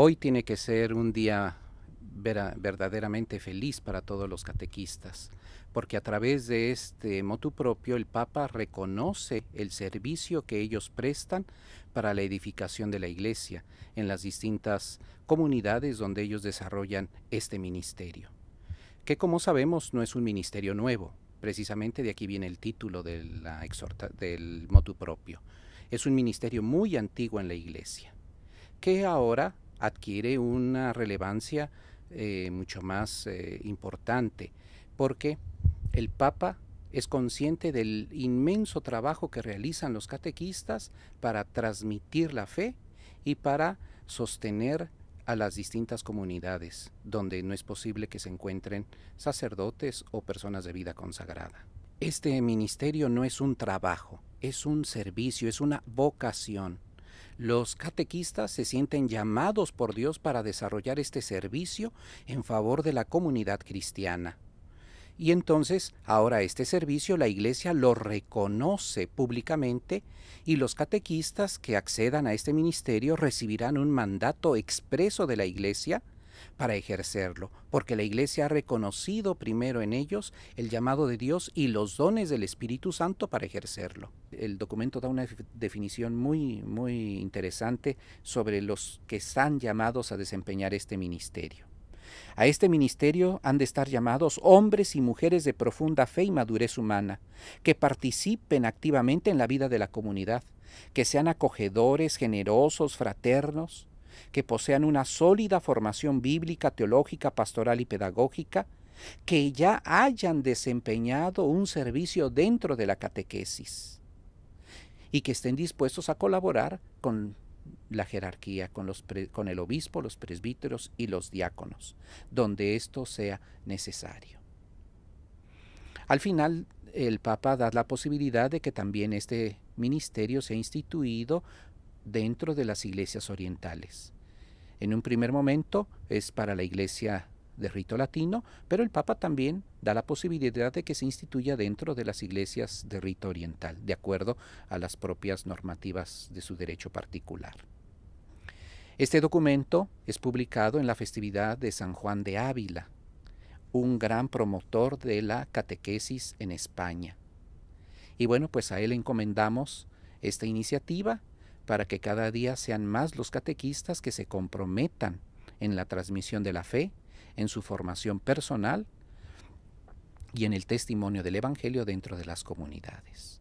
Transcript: Hoy tiene que ser un día verdaderamente feliz para todos los catequistas, porque a través de este motu propio el Papa reconoce el servicio que ellos prestan para la edificación de la Iglesia en las distintas comunidades donde ellos desarrollan este ministerio, que como sabemos no es un ministerio nuevo, precisamente de aquí viene el título de la del motu propio. Es un ministerio muy antiguo en la Iglesia, que ahora adquiere una relevancia mucho más importante, porque el Papa es consciente del inmenso trabajo que realizan los catequistas para transmitir la fe y para sostener a las distintas comunidades, donde no es posible que se encuentren sacerdotes o personas de vida consagrada. Este ministerio no es un trabajo, es un servicio, es una vocación. Los catequistas se sienten llamados por Dios para desarrollar este servicio en favor de la comunidad cristiana. Y entonces, ahora este servicio la Iglesia lo reconoce públicamente y los catequistas que accedan a este ministerio recibirán un mandato expreso de la Iglesia para ejercerlo, porque la Iglesia ha reconocido primero en ellos el llamado de Dios y los dones del Espíritu Santo para ejercerlo. El documento da una definición muy interesante sobre los que están llamados a desempeñar este ministerio. A este ministerio han de estar llamados hombres y mujeres de profunda fe y madurez humana, que participen activamente en la vida de la comunidad, que sean acogedores, generosos, fraternos, que posean una sólida formación bíblica, teológica, pastoral y pedagógica, que ya hayan desempeñado un servicio dentro de la catequesis y que estén dispuestos a colaborar con la jerarquía, con el obispo, los presbíteros y los diáconos, donde esto sea necesario. Al final, el Papa da la posibilidad de que también este ministerio sea instituido dentro de las iglesias orientales. En un primer momento es para la iglesia de rito latino, pero el Papa también da la posibilidad de que se instituya dentro de las iglesias de rito oriental, de acuerdo a las propias normativas de su derecho particular. Este documento es publicado en la festividad de San Juan de Ávila, un gran promotor de la catequesis en España. Y bueno, pues a él encomendamos esta iniciativa para que cada día sean más los catequistas que se comprometan en la transmisión de la fe, en su formación personal y en el testimonio del Evangelio dentro de las comunidades.